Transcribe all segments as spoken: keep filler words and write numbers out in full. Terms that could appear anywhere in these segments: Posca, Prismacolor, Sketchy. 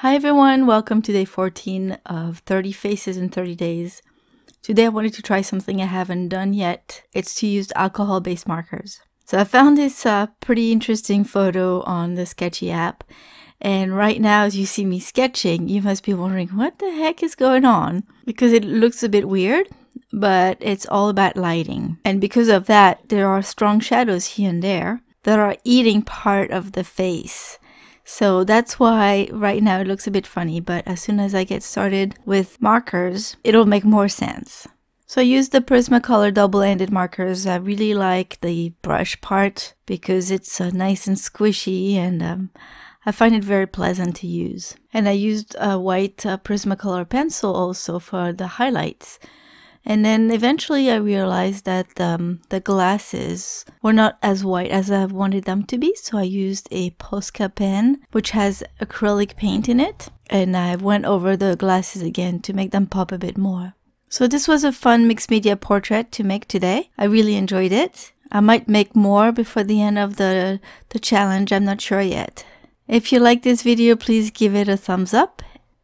Hi everyone, welcome to day fourteen of thirty faces in thirty days. Today I wanted to try something I haven't done yet. It's to use alcohol-based markers. So I found this uh, pretty interesting photo on the Sketchy app. And right now as you see me sketching, you must be wondering what the heck is going on? Because it looks a bit weird, but it's all about lighting. And because of that, there are strong shadows here and there that are eating part of the face. So that's why right now it looks a bit funny, but as soon as I get started with markers, it'll make more sense. So I use the Prismacolor double-ended markers. I really like the brush part because it's uh, nice and squishy, and um, I find it very pleasant to use. And I used a white uh, Prismacolor pencil also for the highlights. And then eventually I realized that um, the glasses were not as white as I wanted them to be. So I used a Posca pen, which has acrylic paint in it. And I went over the glasses again to make them pop a bit more. So this was a fun mixed media portrait to make today. I really enjoyed it. I might make more before the end of the, the challenge. I'm not sure yet. If you like this video, please give it a thumbs up.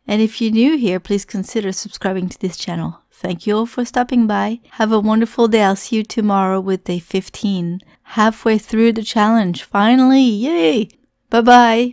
And if you're new here, please consider subscribing to this channel. Thank you all for stopping by. Have a wonderful day. I'll see you tomorrow with day fifteen. Halfway through the challenge. Finally. Yay. Bye-bye.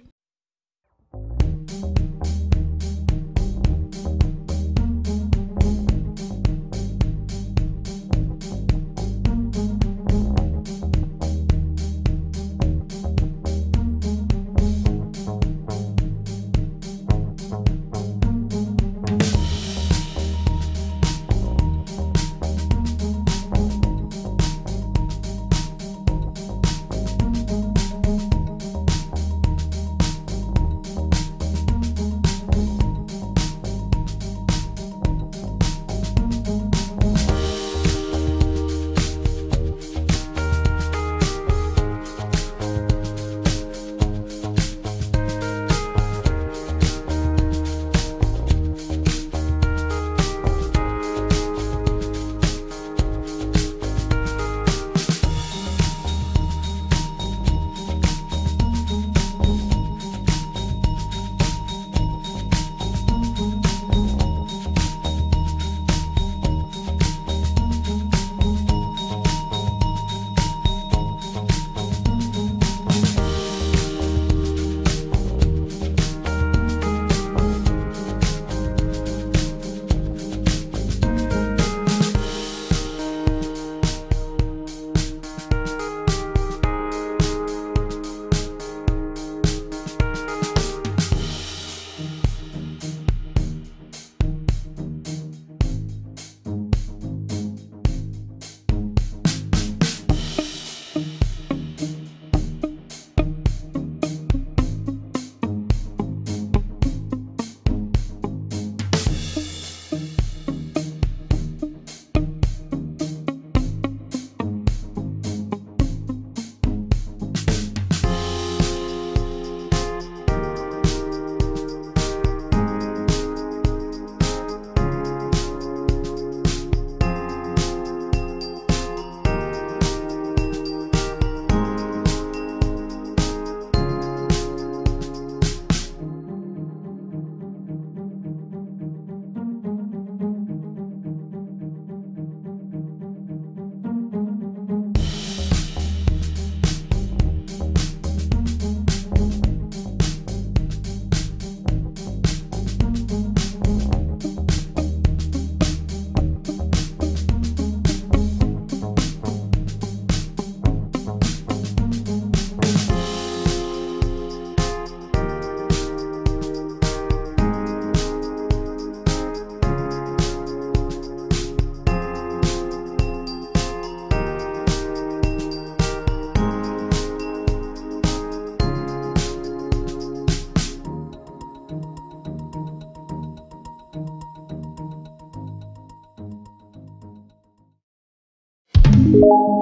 Bye.